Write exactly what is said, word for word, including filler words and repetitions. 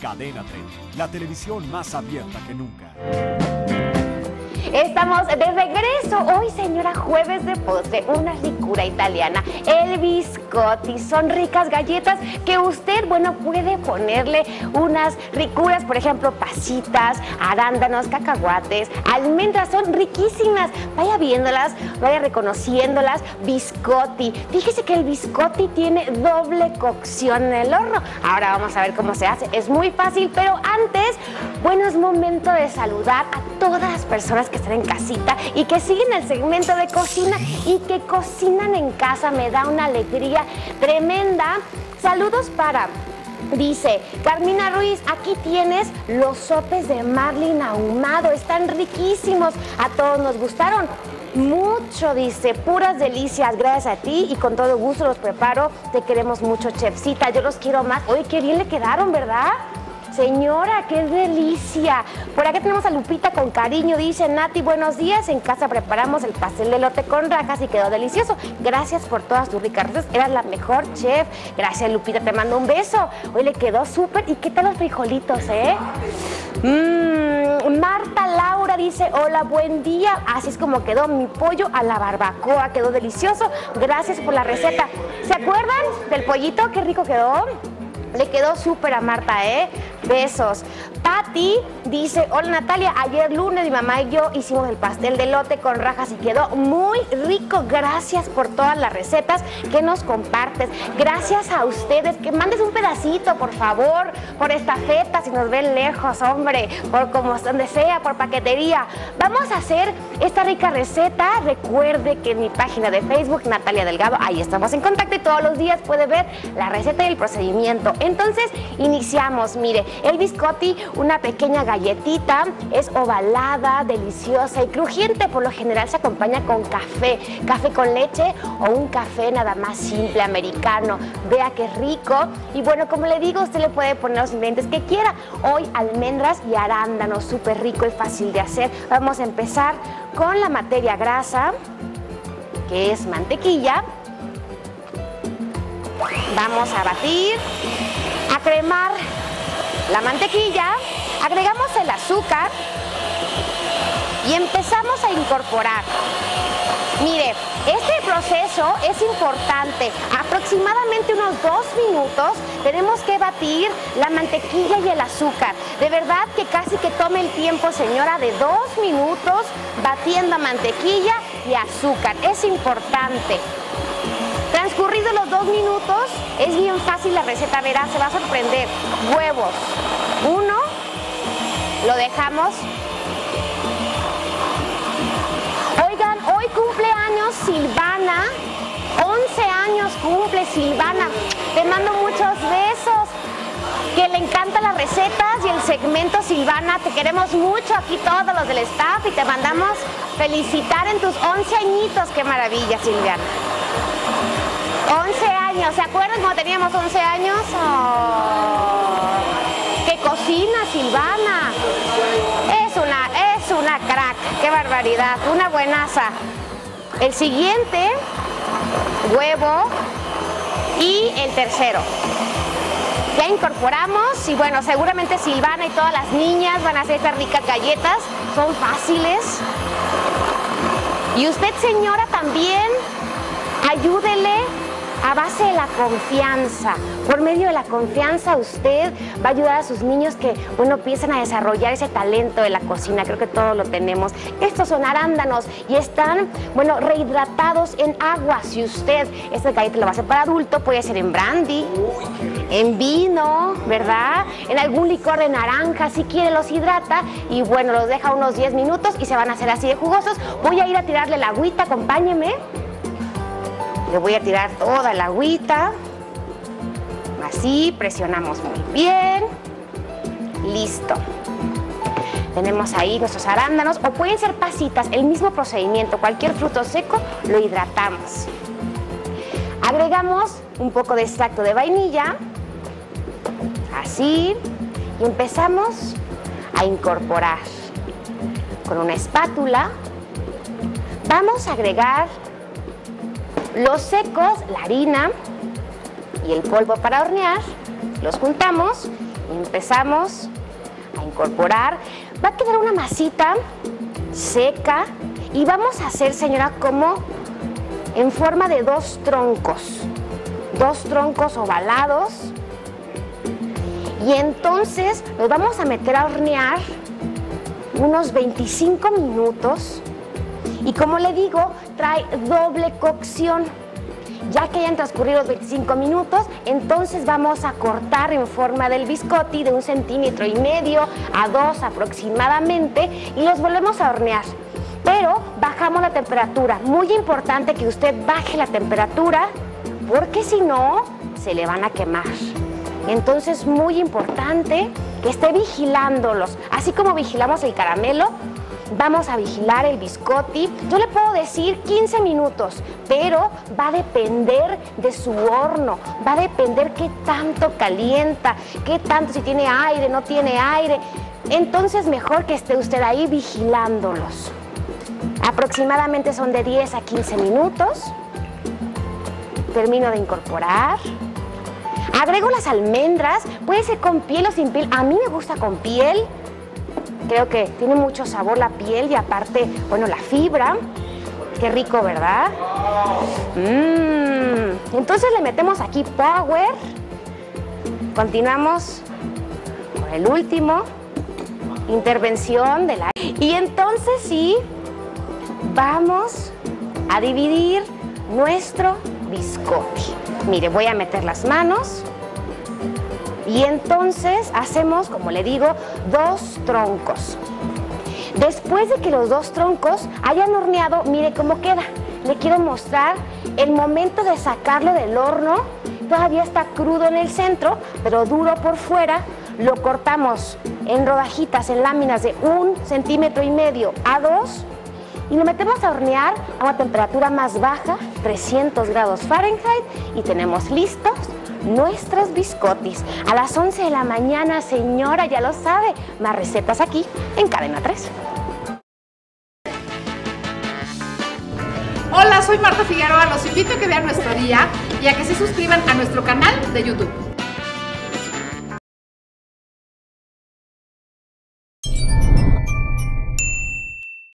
Cadena Tres, la televisión más abierta que nunca. Estamos de regreso hoy, señora, jueves de postre, una ricura italiana, el Biscotti. Son ricas galletas que usted, bueno, puede ponerle unas ricuras, por ejemplo, pasitas, arándanos, cacahuates, almendras, son riquísimas. Vaya viéndolas, vaya reconociéndolas. Biscotti. Fíjese que el Biscotti tiene doble cocción en el horno. Ahora vamos a ver cómo se hace. Es muy fácil, pero antes, bueno, es momento de saludar a todas las personas que están en casita y que siguen el segmento de cocina y que cocinan en casa. Me da una alegría tremenda. Saludos para, dice, Carmina Ruiz, aquí tienes los sopes de marlin ahumado, están riquísimos, a todos nos gustaron mucho, dice, puras delicias, gracias a ti y con todo gusto los preparo, te queremos mucho, chefcita, yo los quiero más. Oye, qué bien le quedaron, ¿verdad? Señora, qué delicia. Por acá tenemos a Lupita con cariño. Dice, Nati, buenos días. En casa preparamos el pastel de elote con rajas y quedó delicioso. Gracias por todas tus ricas recetas. Eras la mejor, chef. Gracias, Lupita. Te mando un beso. Hoy le quedó súper. ¿Y qué tal los frijolitos, eh? Mm, Marta Laura dice, hola, buen día. Así es como quedó mi pollo a la barbacoa. Quedó delicioso. Gracias por la receta. ¿Se acuerdan del pollito? Qué rico quedó. Le quedó súper a Marta, ¿eh? Besos. Patti dice, hola Natalia, ayer lunes mi mamá y yo hicimos el pastel de elote con rajas y quedó muy rico. Gracias por todas las recetas que nos compartes. Gracias a ustedes, que mandes un pedacito, por favor, por estafeta, si nos ven lejos, hombre, por como donde sea, por paquetería. Vamos a hacer esta rica receta. Recuerde que en mi página de Facebook, Natalia Delgado, ahí estamos en contacto y todos los días puede ver la receta y el procedimiento. Entonces, iniciamos, mire, el Biscotti, una pequeña galletita, es ovalada, deliciosa y crujiente, por lo general se acompaña con café, café con leche o un café nada más simple, americano. Vea qué rico y bueno, como le digo, usted le puede poner los ingredientes que quiera, hoy almendras y arándanos, súper rico y fácil de hacer. Vamos a empezar con la materia grasa, que es mantequilla. Vamos a batir, a cremar la mantequilla, agregamos el azúcar y empezamos a incorporar. Mire, este proceso es importante, aproximadamente unos dos minutos tenemos que batir la mantequilla y el azúcar. De verdad que casi que tome el tiempo, señora, de dos minutos batiendo mantequilla y azúcar, es importante. Transcurridos los dos minutos, es bien fácil la receta, verá, se va a sorprender. Huevos, uno, lo dejamos. Oigan, hoy cumple años Silvana, once años cumple Silvana, te mando muchos besos, que le encantan las recetas y el segmento, Silvana, te queremos mucho aquí todos los del staff y te mandamos felicitar en tus once añitos, qué maravilla, Silvana. once años, ¿se acuerdan cuando teníamos once años? Oh, ¡qué cocina, Silvana! Es una, es una crack, qué barbaridad, una buenaza. El siguiente, huevo y el tercero. Ya incorporamos y bueno, seguramente Silvana y todas las niñas van a hacer estas ricas galletas, son fáciles. Y usted, señora, también, ayúdele. A base de la confianza, por medio de la confianza usted va a ayudar a sus niños que, bueno, empiezan a desarrollar ese talento de la cocina, creo que todos lo tenemos. Estos son arándanos y están, bueno, rehidratados en agua. Si usted, esta galleta la va a hacer para adulto, puede ser en brandy, en vino, ¿verdad? En algún licor de naranja, si quiere los hidrata y bueno, los deja unos diez minutos y se van a hacer así de jugosos. Voy a ir a tirarle la agüita, acompáñeme. Le voy a tirar toda la agüita, así, presionamos muy bien, listo. Tenemos ahí nuestros arándanos o pueden ser pasitas, el mismo procedimiento, cualquier fruto seco lo hidratamos. Agregamos un poco de extracto de vainilla, así, y empezamos a incorporar. Con una espátula vamos a agregar los secos, la harina y el polvo para hornear, los juntamos Empezamos a incorporar. Va a quedar una masita seca y vamos a hacer, señora, como en forma de dos troncos. Dos troncos ovalados. Y entonces los vamos a meter a hornear unos veinticinco minutos. Y como le digo, trae doble cocción. Ya que hayan transcurrido los veinticinco minutos, entonces vamos a cortar en forma del biscotti de un centímetro y medio a dos aproximadamente y los volvemos a hornear. Pero bajamos la temperatura. Muy importante que usted baje la temperatura porque si no, se le van a quemar. Entonces, muy importante que esté vigilándolos. Así como vigilamos el caramelo, vamos a vigilar el biscotti. Yo le puedo decir quince minutos, pero va a depender de su horno, va a depender qué tanto calienta, qué tanto, si tiene aire, no tiene aire. Entonces mejor que esté usted ahí vigilándolos. Aproximadamente son de diez a quince minutos. Termino de incorporar. Agrego las almendras, puede ser con piel o sin piel. A mí me gusta con piel. Creo que tiene mucho sabor la piel y aparte, bueno, la fibra. Qué rico, ¿verdad? Mm. Entonces le metemos aquí power. Continuamos con el último. Intervención de la... Y entonces sí, vamos a dividir nuestro biscotti. Mire, voy a meter las manos. Y entonces hacemos, como le digo, dos troncos. Después de que los dos troncos hayan horneado, mire cómo queda. Le quiero mostrar el momento de sacarlo del horno. Todavía está crudo en el centro, pero duro por fuera. Lo cortamos en rodajitas, en láminas de un centímetro y medio a dos. Y lo metemos a hornear a una temperatura más baja, trescientos grados Fahrenheit. Y tenemos listos nuestros biscottis. A las once de la mañana, señora, ya lo sabe. Más recetas aquí en Cadena tres. Hola, soy Marta Figueroa. Los invito a que vean nuestro día y a que se suscriban a nuestro canal de YouTube.